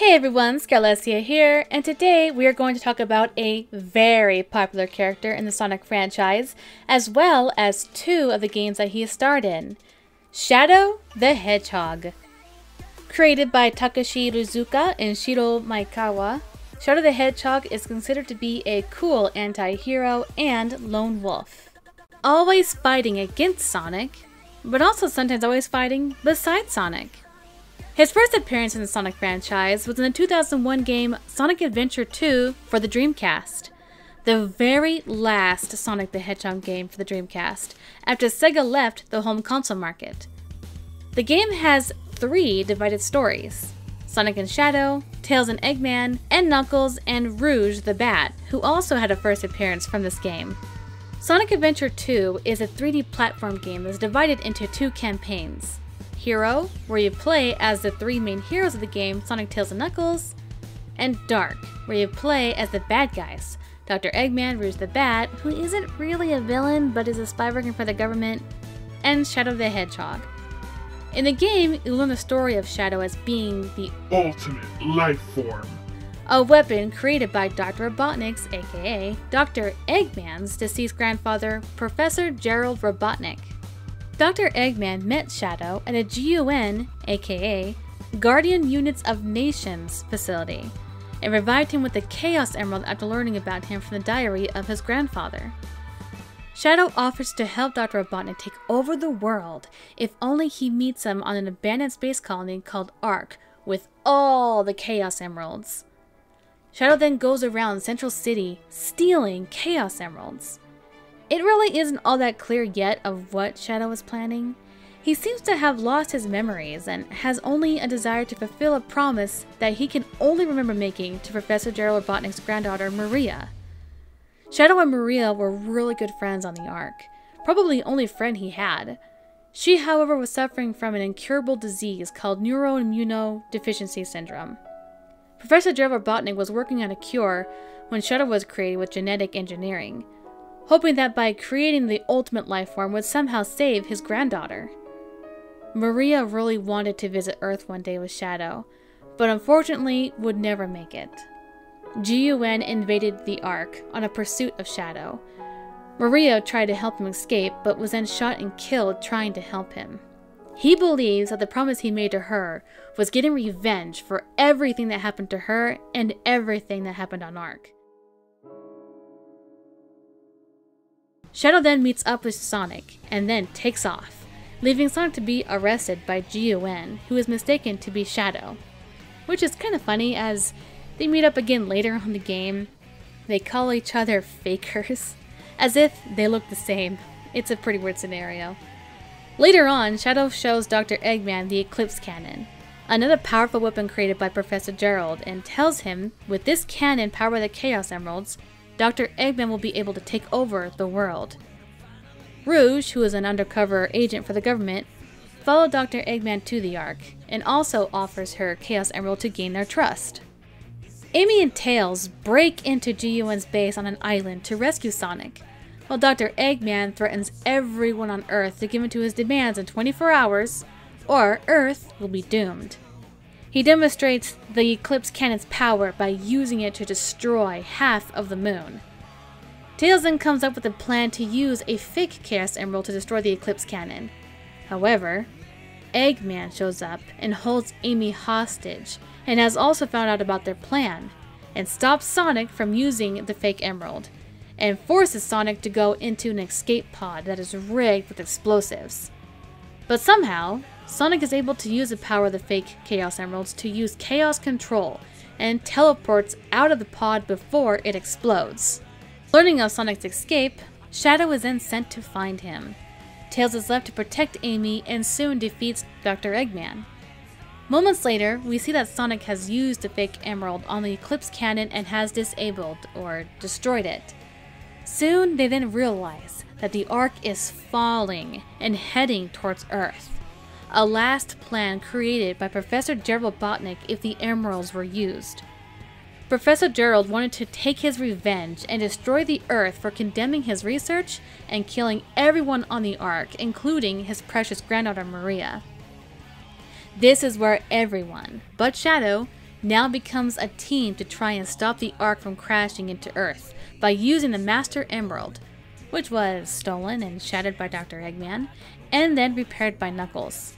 Hey everyone, Scalesia here, and today we are going to talk about a very popular character in the Sonic franchise, as well as two of the games that he starred in. Shadow the Hedgehog. Created by Takashi Iizuka and Shiro Miyakawa, Shadow the Hedgehog is considered to be a cool anti-hero and lone wolf. Always fighting against Sonic, but also sometimes always fighting beside Sonic. His first appearance in the Sonic franchise was in the 2001 game Sonic Adventure 2 for the Dreamcast, the very last Sonic the Hedgehog game for the Dreamcast, after Sega left the home console market. The game has three divided stories: Sonic and Shadow, Tails and Eggman, and Knuckles and Rouge the Bat, who also had a first appearance from this game. Sonic Adventure 2 is a 3D platform game that is divided into two campaigns. Hero, where you play as the three main heroes of the game, Sonic, Tails, and Knuckles, and Dark, where you play as the bad guys, Dr. Eggman, Rouge the Bat, who isn't really a villain but is a spy working for the government, and Shadow the Hedgehog. In the game, you learn the story of Shadow as being the ultimate life form, a weapon created by Dr. Robotnik's, aka Dr. Eggman's, deceased grandfather, Professor Gerald Robotnik. Dr. Eggman met Shadow at a GUN, aka Guardian Units of Nations facility, and revived him with the Chaos Emerald after learning about him from the diary of his grandfather. Shadow offers to help Dr. Robotnik take over the world if only he meets him on an abandoned space colony called Ark with all the Chaos Emeralds. Shadow then goes around Central City stealing Chaos Emeralds. It really isn't all that clear yet of what Shadow is planning. He seems to have lost his memories and has only a desire to fulfill a promise that he can only remember making to Professor Gerald Robotnik's granddaughter, Maria. Shadow and Maria were really good friends on the Ark, probably the only friend he had. She, however, was suffering from an incurable disease called Neuroimmunodeficiency Syndrome. Professor Gerald Robotnik was working on a cure when Shadow was created with genetic engineering, hoping that by creating the ultimate life form would somehow save his granddaughter. Maria really wanted to visit Earth one day with Shadow, but unfortunately would never make it. GUN invaded the Ark on a pursuit of Shadow. Maria tried to help him escape, but was then shot and killed trying to help him. He believes that the promise he made to her was getting revenge for everything that happened to her and everything that happened on Ark. Shadow then meets up with Sonic, and then takes off, leaving Sonic to be arrested by GUN, who is mistaken to be Shadow. Which is kind of funny, as they meet up again later on the game. They call each other fakers, as if they look the same. It's a pretty weird scenario. Later on, Shadow shows Dr. Eggman the Eclipse Cannon, another powerful weapon created by Professor Gerald, and tells him, with this cannon powered by the Chaos Emeralds, Dr. Eggman will be able to take over the world. Rouge, who is an undercover agent for the government, followed Dr. Eggman to the Ark, and also offers her Chaos Emerald to gain their trust. Amy and Tails break into GUN's base on an island to rescue Sonic, while Dr. Eggman threatens everyone on Earth to give in to his demands in 24 hours, or Earth will be doomed. He demonstrates the Eclipse Cannon's power by using it to destroy half of the moon. Tails then comes up with a plan to use a fake Chaos Emerald to destroy the Eclipse Cannon. However, Eggman shows up and holds Amy hostage, and has also found out about their plan, and stops Sonic from using the fake emerald, and forces Sonic to go into an escape pod that is rigged with explosives. But somehow, Sonic is able to use the power of the fake Chaos Emeralds to use Chaos Control, and teleports out of the pod before it explodes. Learning of Sonic's escape, Shadow is then sent to find him. Tails is left to protect Amy and soon defeats Dr. Eggman. Moments later, we see that Sonic has used the fake emerald on the Eclipse Cannon and has disabled, or destroyed it. Soon, they then realize that the Ark is falling and heading towards Earth, a last plan created by Professor Gerald Robotnik if the emeralds were used. Professor Gerald wanted to take his revenge and destroy the Earth for condemning his research and killing everyone on the Ark, including his precious granddaughter Maria. This is where everyone, but Shadow, now becomes a team to try and stop the Ark from crashing into Earth by using the Master Emerald, which was stolen and shattered by Dr. Eggman, and then repaired by Knuckles.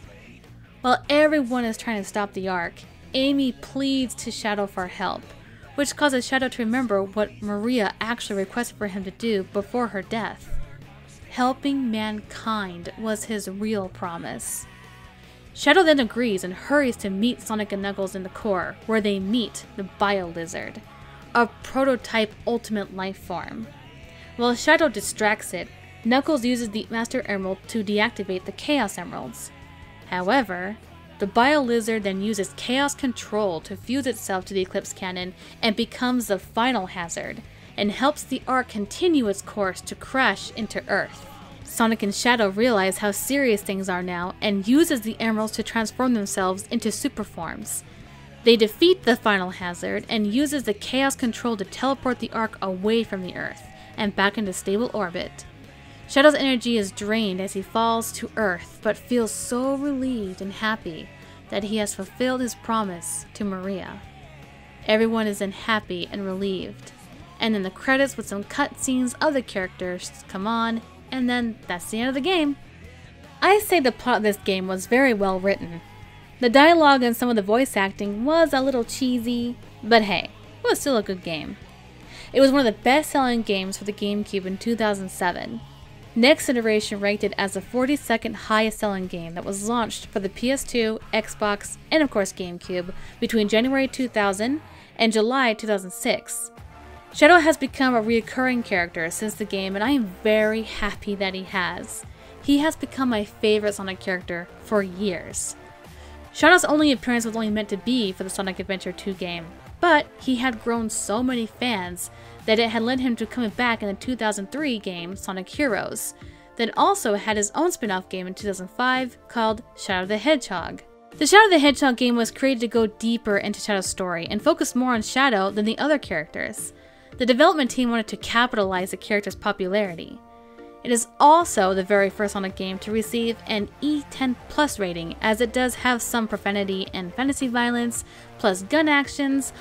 While everyone is trying to stop the Ark, Amy pleads to Shadow for help, which causes Shadow to remember what Maria actually requested for him to do before her death. Helping mankind was his real promise. Shadow then agrees and hurries to meet Sonic and Knuckles in the core, where they meet the Bio Lizard, a prototype ultimate life form. While Shadow distracts it, Knuckles uses the Master Emerald to deactivate the Chaos Emeralds. However, the Bio Lizard then uses Chaos Control to fuse itself to the Eclipse Cannon and becomes the Final Hazard, and helps the Ark continue its course to crash into Earth. Sonic and Shadow realize how serious things are now and uses the emeralds to transform themselves into super forms. They defeat the Final Hazard and uses the Chaos Control to teleport the Ark away from the Earth and back into stable orbit. Shadow's energy is drained as he falls to Earth, but feels so relieved and happy that he has fulfilled his promise to Maria. Everyone is then happy and relieved. And then the credits with some cutscenes of the characters come on, and then that's the end of the game. I say the plot of this game was very well written. The dialogue and some of the voice acting was a little cheesy, but hey, it was still a good game. It was one of the best-selling games for the GameCube in 2007. Next Iteration ranked it as the 42nd highest-selling game that was launched for the PS2, Xbox, and of course GameCube between January 2000 and July 2006. Shadow has become a recurring character since the game, and I am very happy that he has. He has become my favorite Sonic character for years. Shadow's only appearance was only meant to be for the Sonic Adventure 2 game, but he had grown so many fans that it had led him to coming back in the 2003 game Sonic Heroes, then also had his own spin-off game in 2005 called Shadow the Hedgehog. The Shadow the Hedgehog game was created to go deeper into Shadow's story and focus more on Shadow than the other characters. The development team wanted to capitalize the character's popularity. It is also the very first Sonic game to receive an E10+ rating, as it does have some profanity and fantasy violence, plus gun actions,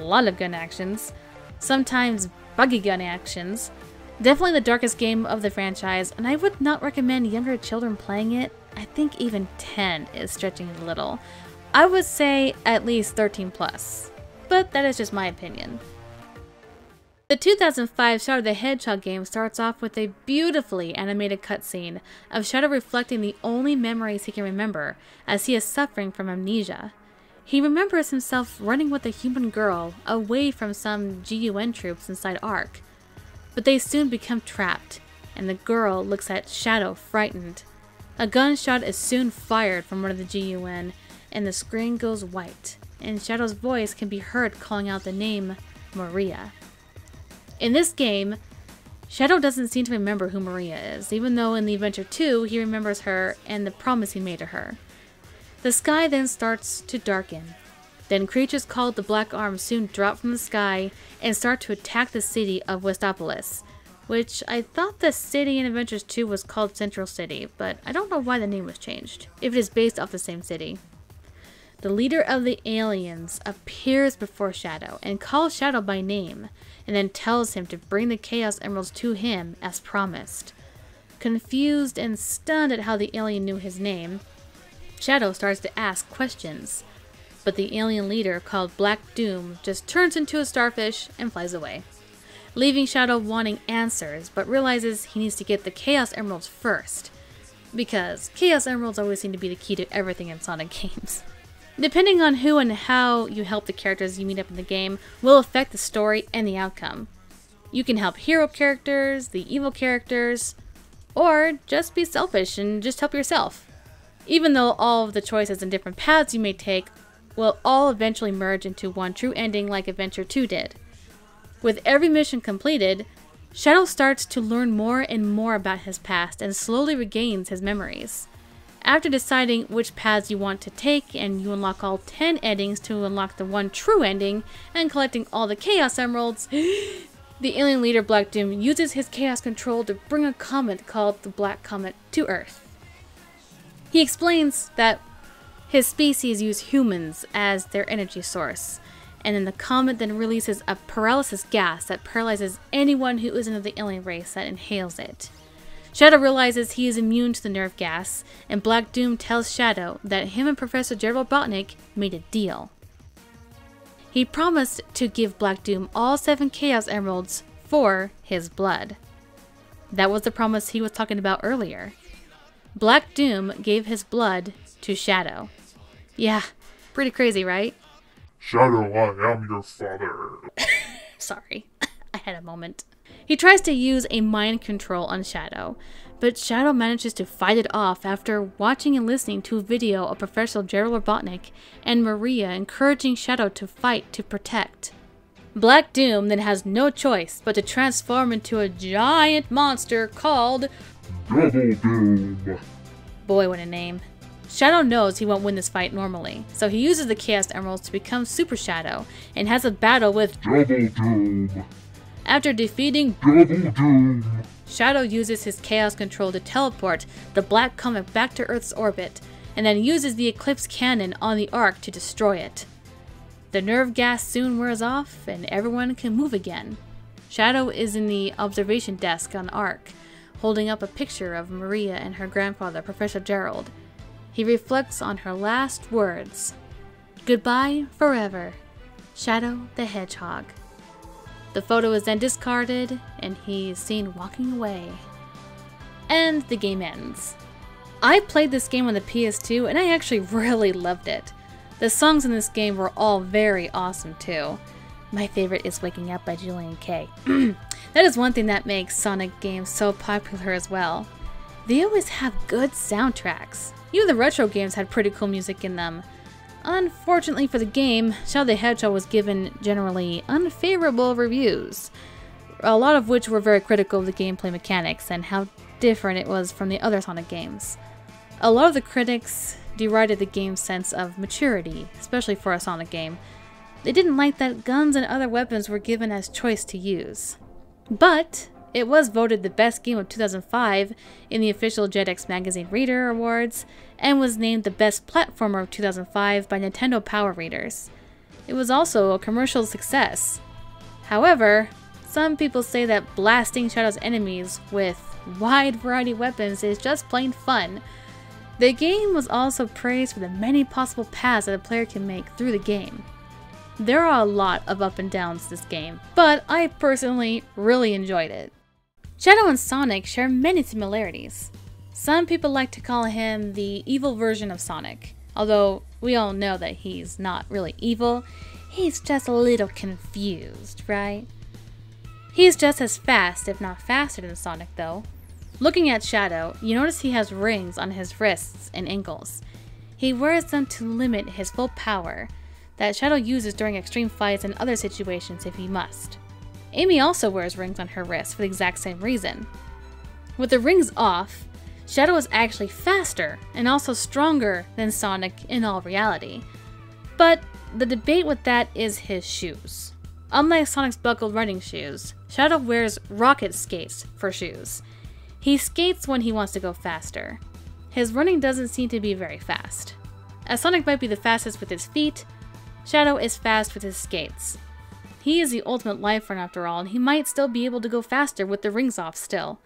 a lot of gun actions, sometimes buggy gun actions. Definitely the darkest game of the franchise, and I would not recommend younger children playing it. I think even 10 is stretching it a little. I would say at least 13+, but that is just my opinion. The 2005 Shadow the Hedgehog game starts off with a beautifully animated cutscene of Shadow reflecting the only memories he can remember, as he is suffering from amnesia. He remembers himself running with a human girl away from some GUN troops inside Ark, but they soon become trapped, and the girl looks at Shadow frightened. A gunshot is soon fired from one of the GUN, and the screen goes white, and Shadow's voice can be heard calling out the name Maria. In this game, Shadow doesn't seem to remember who Maria is, even though in the Adventure 2 he remembers her and the promise he made to her. The sky then starts to darken. Then creatures called the Black Arms soon drop from the sky and start to attack the city of Westopolis, which I thought the city in Adventures 2 was called Central City, but I don't know why the name was changed, if it is based off the same city. The leader of the aliens appears before Shadow and calls Shadow by name, and then tells him to bring the Chaos Emeralds to him as promised. Confused and stunned at how the alien knew his name, Shadow starts to ask questions, but the alien leader called Black Doom just turns into a starfish and flies away, leaving Shadow wanting answers, but realizes he needs to get the Chaos Emeralds first, because Chaos Emeralds always seem to be the key to everything in Sonic games. Depending on who and how you help the characters you meet up in the game will affect the story and the outcome. You can help hero characters, the evil characters, or just be selfish and just help yourself. Even though all of the choices and different paths you may take will all eventually merge into one true ending like Adventure 2 did. With every mission completed, Shadow starts to learn more and more about his past and slowly regains his memories. After deciding which paths you want to take, and you unlock all 10 endings to unlock the one true ending, and collecting all the Chaos Emeralds, the alien leader Black Doom uses his Chaos Control to bring a comet called the Black Comet to Earth. He explains that His species use humans as their energy source, and then the comet then releases a paralysis gas that paralyzes anyone who isn't of the alien race that inhales it. Shadow realizes he is immune to the nerve gas, and Black Doom tells Shadow that him and Professor Gerald Robotnik made a deal. He promised to give Black Doom all 7 Chaos Emeralds for his blood. That was the promise he was talking about earlier. Black Doom gave his blood to Shadow. Yeah, pretty crazy, right? Shadow, I am your father. Sorry, I had a moment. He tries to use a mind control on Shadow, but Shadow manages to fight it off after watching and listening to a video of Professor Gerald Robotnik and Maria encouraging Shadow to fight to protect. Black Doom then has no choice but to transform into a giant monster called Double Doom. Boy, what a name. Shadow knows he won't win this fight normally, so he uses the Chaos Emeralds to become Super Shadow and has a battle with Double Doom. After defeating Double Doom, Shadow uses his Chaos Control to teleport the Black Comet back to Earth's orbit, and then uses the Eclipse Cannon on the Ark to destroy it. The nerve gas soon wears off, and everyone can move again. Shadow is in the observation desk on Ark, holding up a picture of Maria and her grandfather, Professor Gerald. He reflects on her last words. Goodbye forever, Shadow the Hedgehog. The photo is then discarded, and he is seen walking away. And the game ends. I played this game on the PS2, and I actually really loved it. The songs in this game were all very awesome too. My favorite is Waking Up by Julian K. That is one thing that makes Sonic games so popular as well. They always have good soundtracks. Even the retro games had pretty cool music in them. Unfortunately for the game, Shadow the Hedgehog was given generally unfavorable reviews, a lot of which were very critical of the gameplay mechanics and how different it was from the other Sonic games. A lot of the critics derided the game's sense of maturity, especially for a Sonic game. They didn't like that guns and other weapons were given as choice to use. But it was voted the best game of 2005 in the official Jetix Magazine Reader Awards, and was named the best platformer of 2005 by Nintendo Power Readers. It was also a commercial success. However, some people say that blasting Shadow's enemies with wide variety of weapons is just plain fun. The game was also praised for the many possible paths that a player can make through the game. There are a lot of up and downs to this game, but I personally really enjoyed it. Shadow and Sonic share many similarities. Some people like to call him the evil version of Sonic, although we all know that he's not really evil, he's just a little confused, right? He's just as fast, if not faster than Sonic though. Looking at Shadow, you notice he has rings on his wrists and ankles. He wears them to limit his full power that Shadow uses during extreme fights and other situations if he must. Amy also wears rings on her wrists for the exact same reason. With the rings off, Shadow is actually faster and also stronger than Sonic in all reality. But the debate with that is his shoes. Unlike Sonic's buckled running shoes, Shadow wears rocket skates for shoes. He skates when he wants to go faster. His running doesn't seem to be very fast. As Sonic might be the fastest with his feet, Shadow is fast with his skates. He is the ultimate life run after all, and he might still be able to go faster with the rings off still.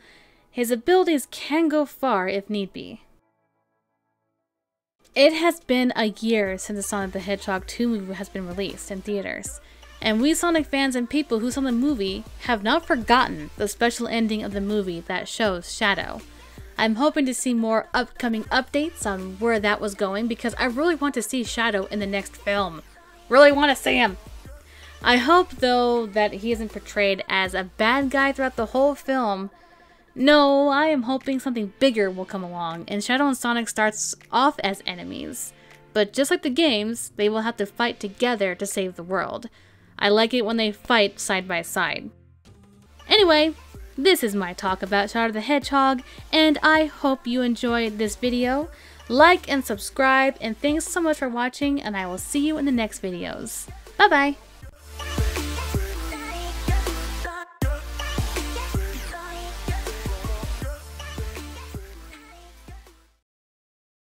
His abilities can go far if need be. It has been a year since the Sonic the Hedgehog 2 movie has been released in theaters, and we Sonic fans and people who saw the movie have not forgotten the special ending of the movie that shows Shadow. I'm hoping to see more upcoming updates on where that was going because I really want to see Shadow in the next film. Really want to see him! I hope though that he isn't portrayed as a bad guy throughout the whole film. No, I am hoping something bigger will come along and Shadow and Sonic starts off as enemies. But just like the games, they will have to fight together to save the world. I like it when they fight side by side. Anyway, this is my talk about Shadow the Hedgehog, and I hope you enjoyed this video. Like and subscribe, and thanks so much for watching, and I will see you in the next videos. Bye bye!